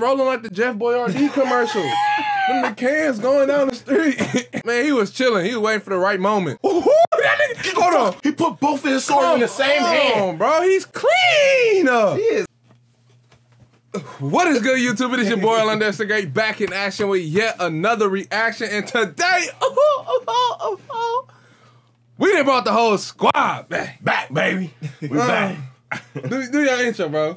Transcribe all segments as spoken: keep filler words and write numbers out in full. rolling like the Jeff Boyardee commercial. Them the cans going down the street. Man, he was chilling. He was waiting for the right moment. Ooh, that nigga, hold on. He put both of his swords in the same hand. On, bro. He's clean. Uh. He is. What is good, YouTube? It is your boy, Earlando, back in action with yet another reaction. And today, oh, oh, oh, oh, we done brought the whole squad back. Back, baby. We uh, back. do, do your intro, bro.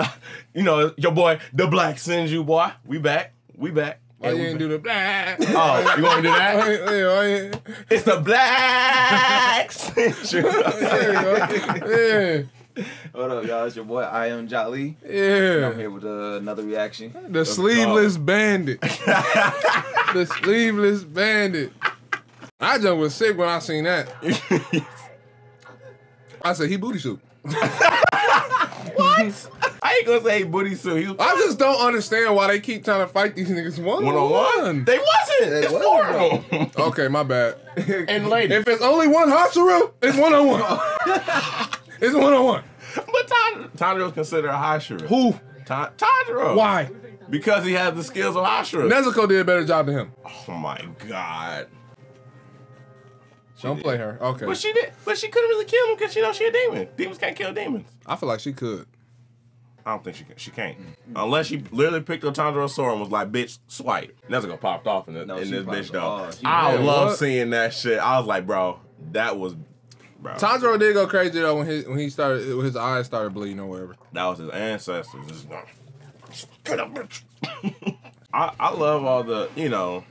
You know, your boy, DaBlack Senju, boy. We back. We back. Why you ain't do the black? Oh, you want to do that? It's the black Senju. Yeah. What up, y'all? It's your boy. I am Jaali. Yeah. I'm here with uh, another reaction. The That's sleeveless called. bandit. The sleeveless bandit. I just was sick when I seen that. I said, he booty shoot. What? I ain't gonna say booty suit. I just don't understand why they keep trying to fight these niggas one on one. They wasn't. They it's four of them. Okay, my bad. And ladies, if it's only one Hashira, it's one on one. It's one on one. But Tanjiro's considered a Hashira. Who? Ta Tanjiro. Why? Because he has the skills of Hashira. Nezuko did a better job than him. Oh my god. She don't did. play her. Okay. But she did. But she couldn't really kill him because she knows she a demon. Demons can't kill demons. I feel like she could. I don't think she can. She can't. Mm-hmm. Unless she literally picked up Tanjiro's sword and was like, bitch, swipe. That's gonna pop off in, the, no, in this bitch, though. Oh, I love what? seeing that shit. I was like, bro, that was, bro. Tanjiro did go crazy, though, when his, when he started, when his eyes started bleeding or whatever. That was his ancestors. Just going, get up, bitch. I, I love all the, you know,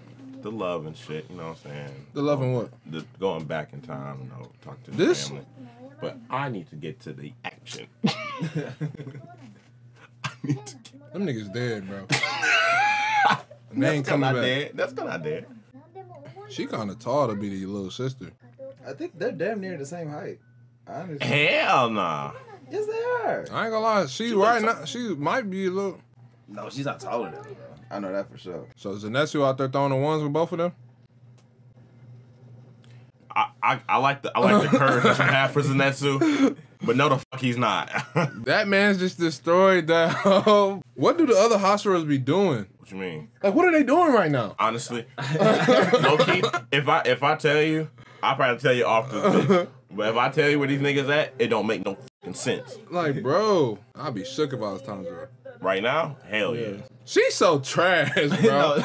the love and shit, you know what I'm saying? The love and what? The going back in time and you know, talk to the this? family. But I need to get to the action. Them niggas dead, bro. They ain't coming back. Dead. That's gonna dead. She kind of tall to be the little sister. I think they're damn near the same height. Honestly. Hell nah. Yes, they are. I ain't gonna lie. She, she right now. She might be a little. No, she's not taller than me, bro. I know that for sure. So Zenitsu out there throwing the ones with both of them. I I, I like the I like the curve that you have for Zenitsu. But no, the fuck he's not. That man's just destroyed that whole... What do the other Hashiras be doing? What you mean? Like, what are they doing right now? Honestly, low key, if I if I tell you, I probably tell you off the. But if I tell you where these niggas at, it don't make no fucking sense. Like, bro, I'd be shook if I was Tanjiro. Right now, hell yeah. yeah. She's so trash, bro.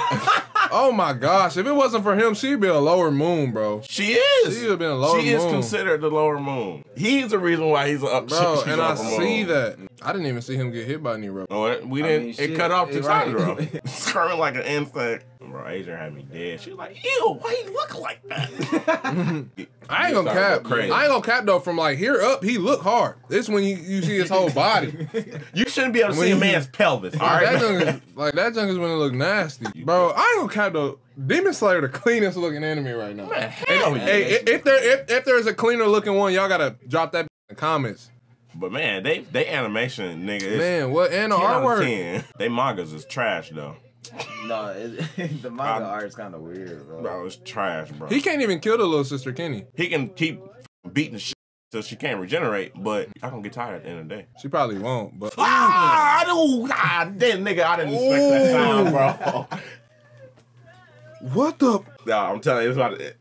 Oh my gosh! If it wasn't for him, she'd be a lower moon, bro. She is. She would have been a lower she moon. She is considered the lower moon. He's the reason why he's an up. Bro, and I see moon. that. I didn't even see him get hit by any rubber. No, it, we I didn't. Mean, it shit, cut off to Tanjiro. Scurrying like an insect. Bro, Adrian had me dead. She was like, ew, why he look like that? I ain't gonna cap. Go I ain't gonna cap though. From like here up, he look hard. This when you you see his whole body. You shouldn't be able to when see you, a man's pelvis. All right, that junk is, like that junk is gonna look nasty, bro. I ain't gonna cap though. Demon Slayer the cleanest looking enemy right now. Man, hell and, man. Hey, if, if there if, if there's a cleaner looking one, y'all gotta drop that in the comments. But man, they they animation nigga. Man, what and the artwork? They mangas is trash though. No, it, the manga I, art's kind of weird, bro. Bro, it's trash, bro. He can't even kill the little sister, can he? He can keep beating the shit so she can't regenerate, but I gonna get tired at the end of the day. She probably won't, but... Ah, dude! Ah, damn, nigga, I didn't expect Ooh. that sound, bro. What the... Nah, I'm telling you, it's about to...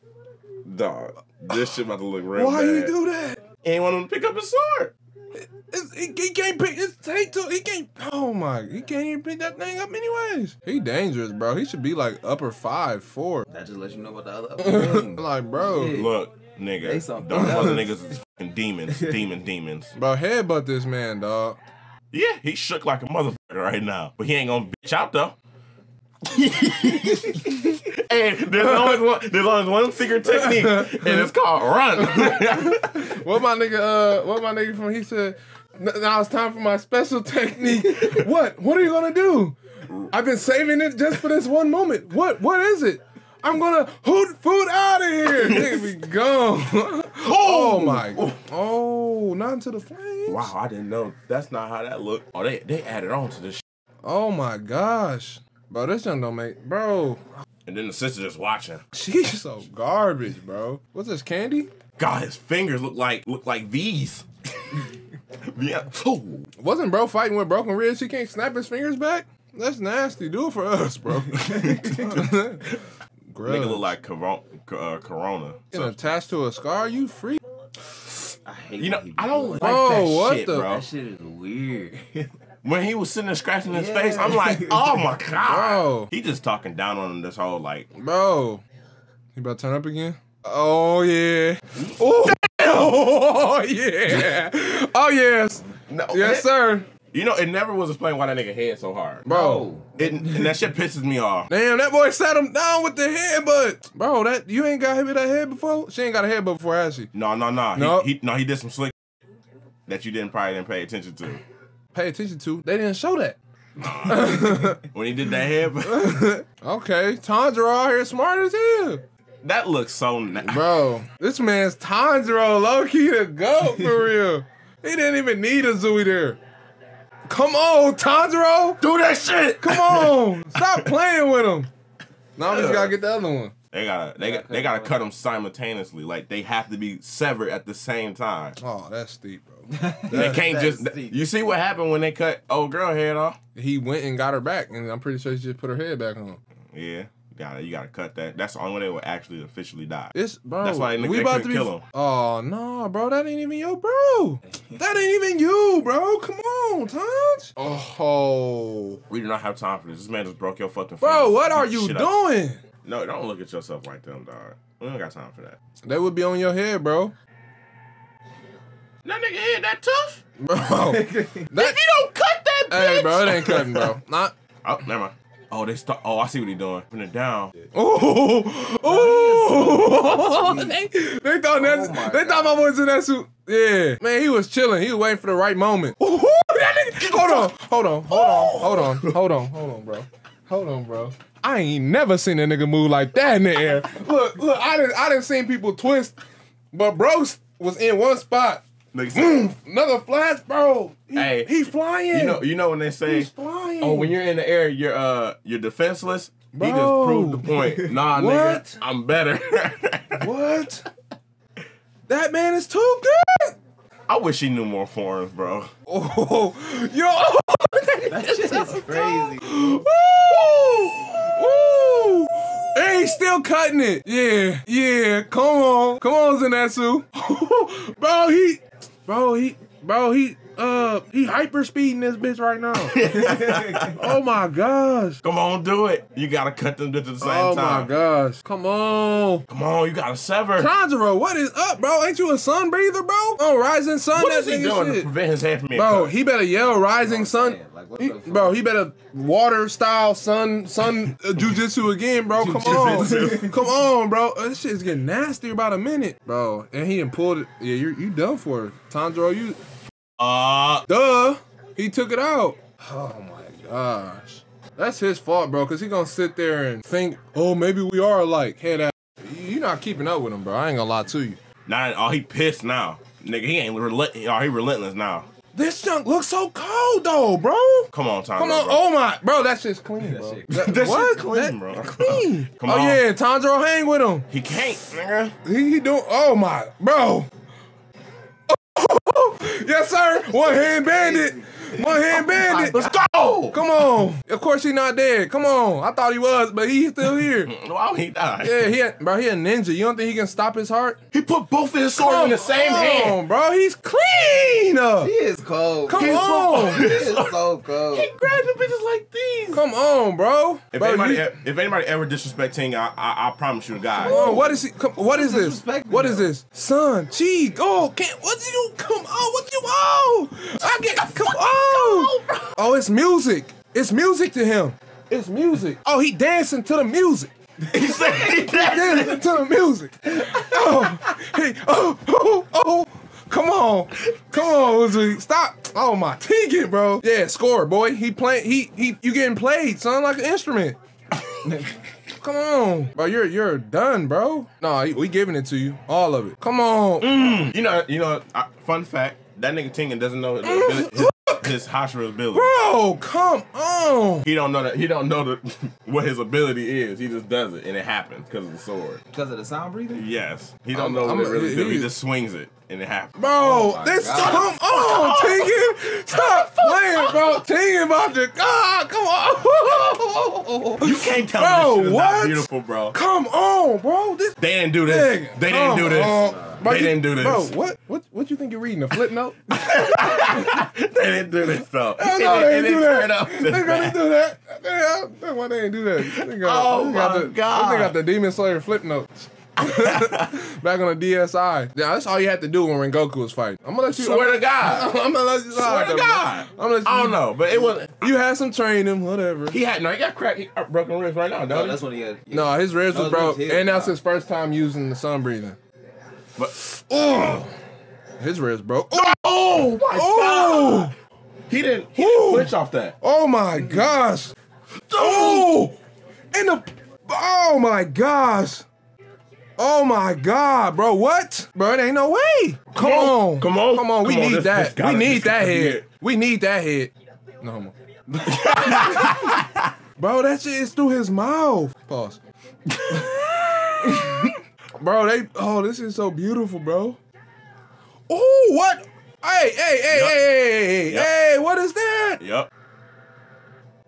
Dog, this shit about to look real Why bad. Why you do that? He ain't want him to pick up his sword. It's, he, he can't pick his take to he can't oh my he can't even pick that thing up anyways. He dangerous, bro. He should be like upper five four. That just lets you know what the other upper like, bro. Shit. Look, nigga, those other niggas is fucking demons, demon demons. Bro, headbutt this man, dog. Yeah, he shook like a motherfucker right now, but he ain't gonna bitch out though. And there's always one, there's always one secret technique, and it's called run. What my nigga, uh, what my nigga from? He said, "Now it's time for my special technique." What? What are you gonna do? I've been saving it just for this one moment. What? What is it? I'm gonna hoot food out of here. Nigga, we go. Oh my. Oh, not into the flames. Wow, I didn't know. That's not how that looked. Oh, they they added on to this. Shit. Oh my gosh. Bro, this young don't make, bro. And then the sister just watching. She's so garbage, bro. What's this, candy? God, his fingers look like look like V's. Yeah. Ooh. Wasn't bro fighting with broken ribs? He can't snap his fingers back. That's nasty. Do it for us, bro. Gross. Nigga look like Corona. Uh, corona. Getting attached to a scar, you freak. I hate you know, I don't bro, like that what shit, the? Bro. That shit is weird. When he was sitting there scratching his yeah. face, I'm like, oh my God. Bro. He just talking down on him this whole, like. Bro. He about to turn up again? Oh, yeah. Oh, oh yeah. Oh, yes. No, yes, it, sir. You know, it never was explained why that nigga head so hard. Bro. It, and that shit pisses me off. Damn, that boy sat him down with the headbutt. Bro, that you ain't got hit with that head before? She ain't got a headbutt before, has she? No, no, no. Nope. He, he, no, he did some slick that you didn't probably didn't pay attention to. Pay attention to? They didn't show that. When he did that headbutt. Okay, Tanjiro out here smart as hell. That looks so nice. Bro, this man's Tanjiro low-key the GOAT for real. He didn't even need a Zui there. Come on, Tanjiro. Do that shit. Come on. Stop playing with him. Now we just gotta get the other one. They gotta, they, they got, they gotta cut them simultaneously. Like they have to be severed at the same time. Oh, that's steep, bro. That's, they can't just. Steep. You see what happened when they cut old girl head off? He went and got her back, and I'm pretty sure she just put her head back on. Yeah, you gotta, you gotta cut that. That's the only way they will actually officially die. It's, bro. That's why they, we they about couldn't to be, kill him. Oh no, bro, that ain't even your bro. That ain't even you, bro. Come on. Tons? Oh, we do not have time for this. This man just broke your fucking phone. Bro, what are you doing? Up. No, don't look at yourself like them, dog. We don't got time for that. That would be on your head, bro. That nigga head that tough? Bro. That, if you don't cut that bitch. Hey, bro, it ain't cutting, bro. Not. Oh, never mind. Oh, they start. Oh, I see what he doing. Putting it down. Oh, oh! They, they thought that. Oh they God. thought my boy was in that suit. Yeah, man, he was chilling. He was waiting for the right moment. Ooh, that nigga. Hold on, hold on, hold on, hold on, hold on, hold on, bro. Hold on, bro. I ain't never seen a nigga move like that in the air. Look, look, I didn't, I didn't seen people twist, but bro was in one spot. Boom, another flash, bro. He, hey, he flying. You know, you know when they say, he's flying. "Oh, when you're in the air, you're uh, you're defenseless." Bro. He just proved the point. Nah, what? Nigga, I'm better. What? That man is too good. I wish he knew more forms, bro. Oh, yo, that shit is crazy. Woo, woo. Hey, he's still cutting it. Yeah, yeah. Come on, come on, Zenitsu. Bro, he. Bro, he, bro, he, uh, he hyper speeding this bitch right now. Oh my gosh. Come on, do it. You gotta cut them bitches at the same oh time. Oh my gosh. Come on. Come on, you gotta sever. Tanjiro, what is up, bro? Ain't you a sun breather, bro? Oh, rising sun. What is he doing to prevent his hand from being bro, cut? He better yell rising sun. Like, he, bro, he better water style sun, sun uh, jujitsu again, bro. Come on. Come on, bro. This shit's getting nastier by the minute, bro. And he done pulled it. Yeah, you you done for it. Tanjiro, you. Uh, duh. He took it out. Oh my gosh. That's his fault, bro, because he gonna sit there and think, oh, maybe we are alike. Head out. You're not keeping up with him, bro. I ain't gonna lie to you. Nah, oh, he pissed now. Nigga, he ain't relent. Oh, he relentless now. This junk looks so cold, though, bro. Come on, Tanjiro. Come on, bro. Oh my. Bro, that shit's clean, bro. That, shit, that, that what? Shit's clean, that, bro. Clean. Come on. Oh, yeah, Tanjiro, hang with him. He can't, nigga. He, he doing, oh my, bro. Yes, sir. One hand bandit. One hand bandit. Let's go. Come on. Of course he not dead. Come on. I thought he was, but he's still here. Why would he die? Yeah, he a, bro, he a ninja. You don't think he can stop his heart? He put both of his swords in the same on, hand. Bro, he's clean. He is cold. Come he's on. So, he is so cold. He grabbed the bitches like these. Come on, bro. If, bro, anybody, he, if anybody ever disrespecting, I, I I promise you, guys. Oh, what is he? Come, what is this? What is this? Son, cheese, oh, can't. What do you? Come on. What you? Oh, I get. Come on. Come on, oh, it's music. It's music to him. It's music. Oh, he dancing to the music. He said he dancing to the music. Oh, hey, oh, oh, oh. Come on. Come on, Uzi. Stop. Oh my Tengen, bro. Yeah, score, boy. He playing he he you getting played, son, like an instrument. Come on. Bro, you're you're done, bro. No, we giving it to you. All of it. Come on. Mm. You know, you know, uh, fun fact, that nigga Tengen doesn't know his, his his Hashira ability. Bro, come on. He don't know that he don't know the, what his ability is. He just does it, and it happens because of the sword. Because of the sound breathing? Yes. He don't I'm, know I'm what a, it really is. He, he just swings it, and it happens. Bro, oh this come on, Tengen. Stop playing, bro. Tengen about to God, come on. You can't tell bro, me this shit is what? Not beautiful, bro. Come on, bro. This they didn't do this. Thing. They didn't come do this. On. Bro, they you, didn't do this. Bro, what, what, what you think you're reading? A flip note? They didn't do this, though. No, no, they didn't do that. They didn't do that. That's why they didn't do that. They got, oh, they my got the, God. They got the Demon Slayer flip notes. Back on the D S I. Yeah, that's all you had to do when Rengoku was fighting. I'm gonna let you swear I'm, to God. I'm, I'm gonna let you swear to God. I'm gonna let you, I don't know, but it was you had some training, whatever. He had no, he got cracked, he got broken ribs right now. No, he? That's what he had. Yeah. No, his ribs was broke, and that's his first time using the sun breathing. But oh, his ribs broke. Oh, oh my oh. God! He didn't. He didn't switch off that. Oh my gosh! Oh, and the oh my gosh! Oh my God, bro! What, bro? It ain't no way. Come on, come on, come on! We need that. We need that head. We need that head. No, bro, that shit is through his mouth. Pause. Bro, they oh, this is so beautiful, bro. Oh, what? Hey, hey, hey, yep. hey, hey, yep. hey, what is that? Yep.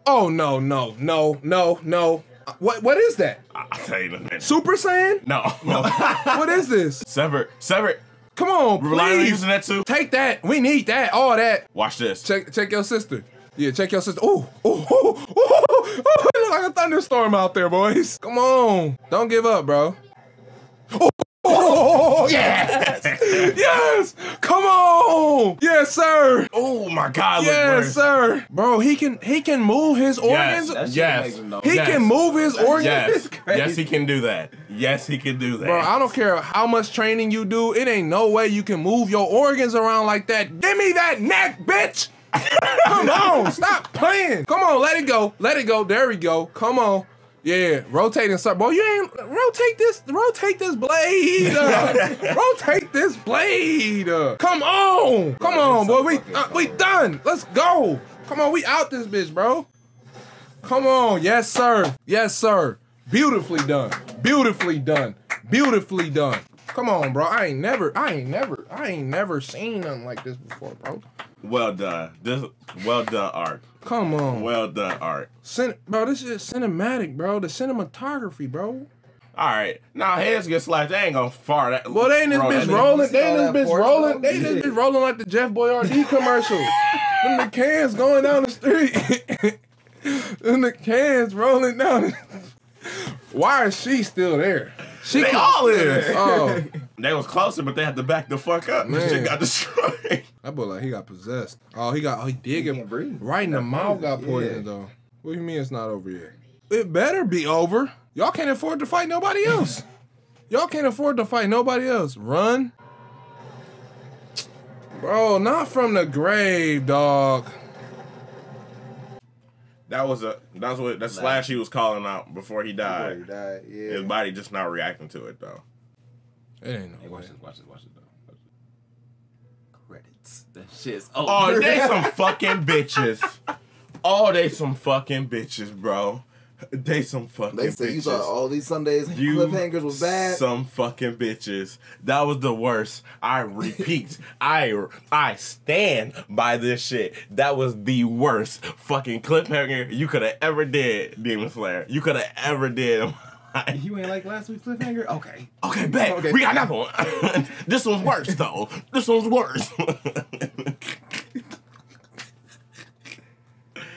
Oh no, no, no, no, no. What what is that? I'll tell you in a minute. Super Saiyan? No. no. What is this? Sever, sever. Come on, please. Rely on using that too. Take that. We need that. All that. Watch this. Check check your sister. Yeah, check your sister. Ooh, ooh, ooh, ooh, ooh. It looks like a thunderstorm out there, boys. Come on. Don't give up, bro. Oh, oh, yes! Yes! Come on! Yes, sir! Oh my God! Yes, sir! Bro, he can he can move his organs. Yes, yes. he yes. can move his organs. Yes. yes, he can do that. Yes, he can do that. Bro, I don't care how much training you do. It ain't no way you can move your organs around like that. Give me that neck, bitch! Come on! Stop playing! Come on! Let it go! Let it go! There we go! Come on! Yeah, rotate and start. Boy, you ain't rotate this, rotate this blade. Uh. rotate this blade. Uh. Come on, come on, boy. We uh, we done. Let's go. Come on, we out this bitch, bro. Come on, yes sir, yes sir. Beautifully done, beautifully done, beautifully done. Come on, bro. I ain't never, I ain't never, I ain't never seen nothing like this before, bro. Well done. This well done art. Come on. Well done art. Cin bro, this is cinematic, bro. The cinematography, bro. Alright. Now heads get slashed. They ain't gonna fart that. Well, they in this bitch rolling. They in this bitch rolling. They in this bitch rolling like the Jeff Boyardee commercial. Them the cans going down the street. Them the cans rolling down the street. Why is she still there? She they all is. Oh. They was closer, but they had to back the fuck up. Man. This shit got destroyed. That boy like he got possessed. Oh, he got. Oh, he did he get breathe. Right in the mouth. Got poisoned yeah. though. What do you mean it's not over yet? It better be over. Y'all can't afford to fight nobody else. Y'all can't afford to fight nobody else. Run, bro. Not from the grave, dog. That was a that's what that slash he was calling out before he died. Before he died yeah. His body just not reacting to it though. It ain't no hey, way. Watch this, watch this, watch this though. Watch this. Credits. That shit's over. Oh, they some fucking bitches. Oh, they some fucking bitches, bro. They some fucking bitches. They said bitches. You thought all these Sundays you cliffhangers was bad. Some fucking bitches. That was the worst. I repeat. I I stand by this shit. That was the worst fucking cliffhanger you could have ever did, Demon Slayer. You could have ever did. You ain't like last week's cliffhanger? Okay. Okay, bet. Okay. We got another one. This one's worse though. This one's worse.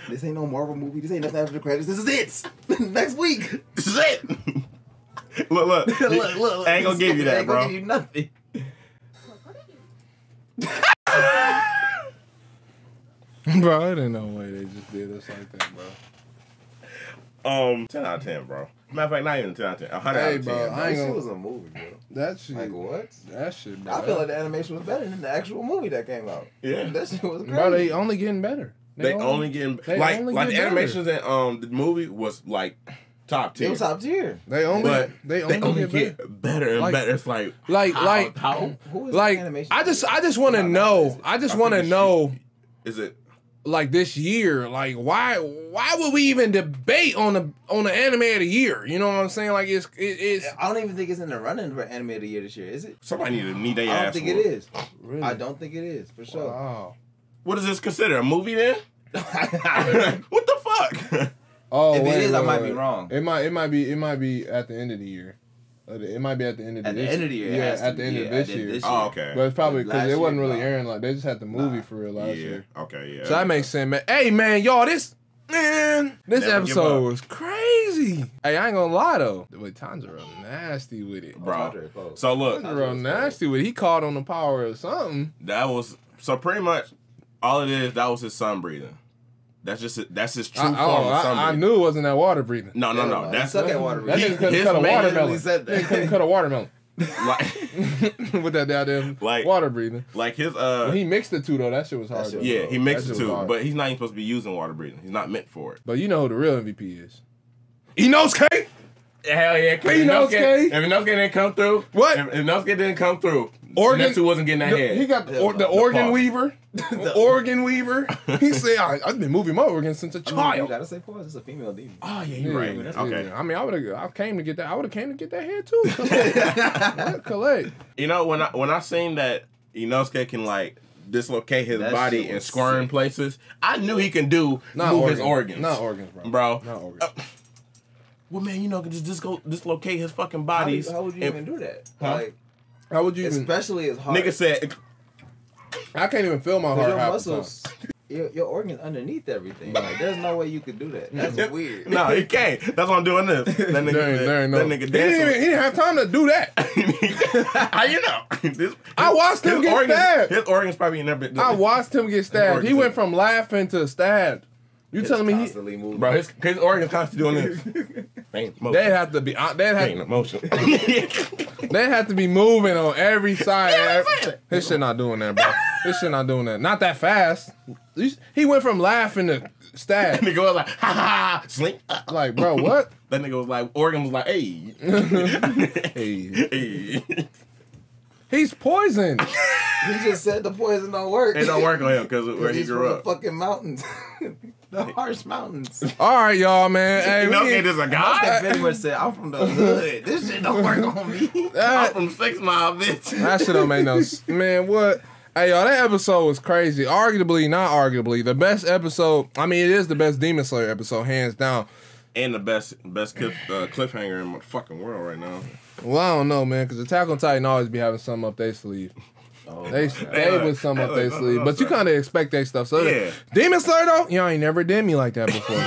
This ain't no Marvel movie. This ain't nothing after the credits. This is it. Next week. This is it. Look, look. look, look, look. I ain't gonna give you that, bro. I ain't gonna give you nothing. Bro, I didn't know why they just did us like that, bro. Um, ten out of ten, bro. Matter of fact, not even ten out of ten. one hundred hey, out of ten. Bro, bro. I ain't gonna... That shit was a movie, bro. That shit. Like, what? That shit, bro. I feel like the animation was better than the actual movie that came out. Yeah. That shit was crazy. Bro, they only getting better. They, they only, only getting they like only like get the animations better. And um the movie was like top tier. It was top tier. They only but they only, they only get, get better, better and like, better. It's like like how, like how, who is like animation? I just I just want to know. I just want to know. Is it like this year, like why why would we even debate on the on the anime of the year? You know what I'm saying? Like it's it, it's. I don't even think it's in the running for anime of the year this year, is it? Somebody need to meet their ass. I don't think it is. Really? I don't think it is for sure. Wow. What is this considered? A movie then? What the fuck? Oh, if wait, it is, wait, I might wait. be wrong. It might it might be it might be at the end of the year. It might be at the end of the, this, end of the year. Yeah, at the end yeah, of this year. this year. Oh, okay. But it's probably because it wasn't really airing. Like they just had the movie nah. for real last yeah. year. Okay, yeah. So that makes sense, man. Hey, man, y'all, this man, this Never episode was crazy. Hey, I ain't gonna lie though. But Tanjiro nasty with it, bro. Oh, so look, Tanjiro nasty with it. He called on the power of something. That was so pretty much all it is. That was his sun breathing. That's just that's his true I, form. I, I, I knew it wasn't that water breathing. No, no, no. That's that water breathing. That nigga couldn't cut a watermelon. Said that. He couldn't cut a watermelon. Like with that goddamn like water breathing. Like his uh, well, he mixed the two though. That shit was hard. Shit was yeah, hard. he mixed the two, but he's not even supposed to be using water breathing. He's not meant for it. But you know who the real M V P is? Inosuke. Hell yeah, Inosuke. Inosuke. If Inosuke didn't come through, what? If Inosuke didn't come through, Nezuko wasn't getting that the, head. He got the, or, the, the organ pause. weaver. The organ weaver. He said, I, I've been moving my organs since a child. I mean, you gotta say pause. It's a female demon. Oh yeah, you're yeah, right. Okay. Easy. I mean, I would. I came to get that. I would have came to get that head too. Collect. You know when I when I seen that Inosuke can like dislocate his that body in squirm sick. places, I knew he can do Not move organ. his organs. Not organs, bro. Bro. Not organs. Uh, Well, man, you know, just just go dislocate his fucking bodies. How, how would you and, even do that? Huh? Like, how would you? Especially even, his heart. Nigga said, "I can't even feel my heart." Your muscles, your, your organs underneath everything. Like, there's no way you could do that. That's weird. No, he can't. That's why I'm doing this. That nigga, there ain't, there ain't no. that nigga he, didn't even, he didn't have time to do that. How you know? This, I watched him get organs, stabbed. His organs probably never. Been, I watched him get stabbed. He went from laughing to stabbed. You it's telling me he, moving. bro? His, his organs constantly doing this. They have to be. Uh, they have emotion. They have to be moving on every side. Yeah, every, his shit not doing that, bro. His shit not doing that. Not that fast. He went from laughing to stab. That nigga was like, ha ha, slink. Like, bro, what? That nigga was like, organ was like, hey, hey, hey. He's poisoned. He just said the poison don't work. It don't work on him because where he grew up. The fucking mountains. The harsh mountains. All right, y'all, man. Hey, you know, it is a guy. Pretty much said, I'm from the hood. This shit don't work on me. That, I'm from Six Mile, bitch. That shit don't make no sense. Man, what? Hey, y'all, that episode was crazy. Arguably, not arguably, the best episode. I mean, it is the best Demon Slayer episode, hands down. And the best best cliff, uh, cliffhanger in the fucking world right now. Well, I don't know, man, because Attack on Titan always be having something up their sleeve. Oh, they stay with some up their sleeve, but you kind of expect that stuff. So yeah. Demon Slayer though, y'all ain't never did me like that before.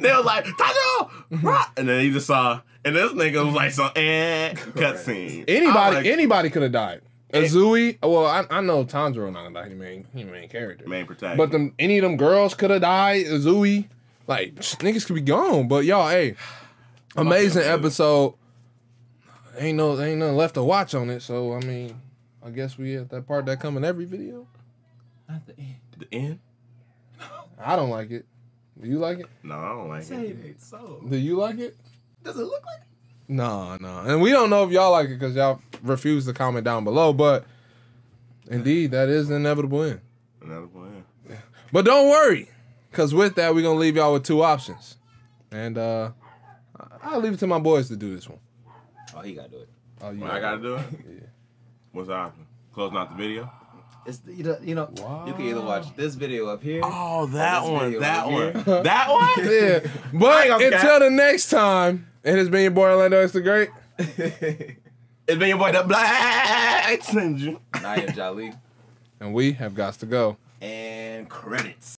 They was like, Tanjiro, and then he just saw, and this nigga was like, so eh, cutscene. Anybody, like, anybody could have died. Azui, well, I, I know Tanjiro not gonna die. He main, he main character, main protagonist. But them, any of them girls could have died. Azui, like niggas could be gone. But y'all, hey, amazing episode. Ain't no, ain't nothing left to watch on it. So I mean. I guess we at that part that come in every video. Not the end. The end? No. I don't like it. Do you like it? No, I don't like Say it. it so. Do you like it? Does it look like it? No, no. And we don't know if y'all like it because y'all refuse to comment down below. But indeed, that is the inevitable end. Inevitable end. Yeah. But don't worry, because with that, we're going to leave y'all with two options. And uh, I'll leave it to my boys to do this one. Oh, he got to do it. Oh, you well, gotta I got to do it? Yeah. What's our closing out the video? It's the, you know, you, know wow. you can either watch this video up here. Oh, that one, that one, that one. Yeah. But until cat. the next time, it has been your boy Earlando. It's the great. It's been your boy DaBlack Senju. And I am Jaali, and we have got to go. And credits.